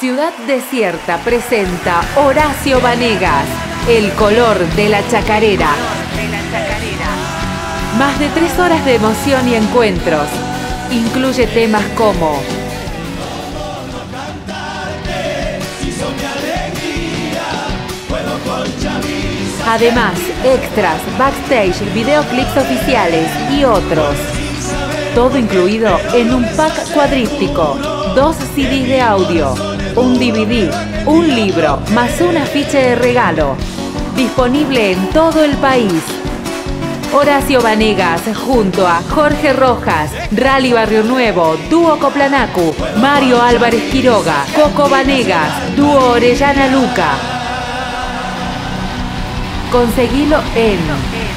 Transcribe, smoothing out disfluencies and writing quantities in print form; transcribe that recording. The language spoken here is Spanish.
Ciudad Desierta presenta Horacio Banegas, el color de la chacarera. Más de 3 horas de emoción y encuentros. Incluye temas como además, extras, backstage, videoclips oficiales y otros. Todo incluido en un pack cuadríptico, 2 CDs de audio, un DVD, un libro, más un afiche de regalo. Disponible en todo el país. Horacio Banegas junto a Jorge Rojas, Rally Barrio Nuevo, Dúo Coplanacu, Mario Álvarez Quiroga, Coco Banegas, Dúo Orellana Luca. Conseguilo en